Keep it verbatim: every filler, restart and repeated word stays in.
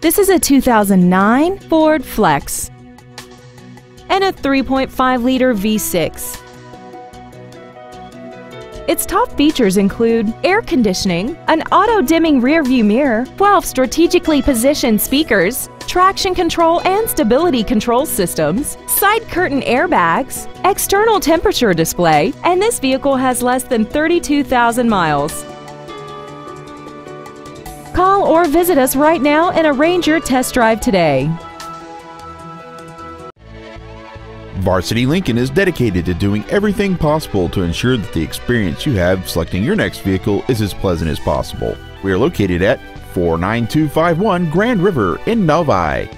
This is a two thousand nine Ford Flex and a three point five liter V six. Its top features include air conditioning, an auto-dimming rearview mirror, twelve strategically positioned speakers, traction control and stability control systems, side curtain airbags, external temperature display, and this vehicle has less than thirty-two thousand miles. Call or visit us right now and arrange your test drive today. Varsity Lincoln is dedicated to doing everything possible to ensure that the experience you have selecting your next vehicle is as pleasant as possible. We are located at four nine two five one Grand River in Novi.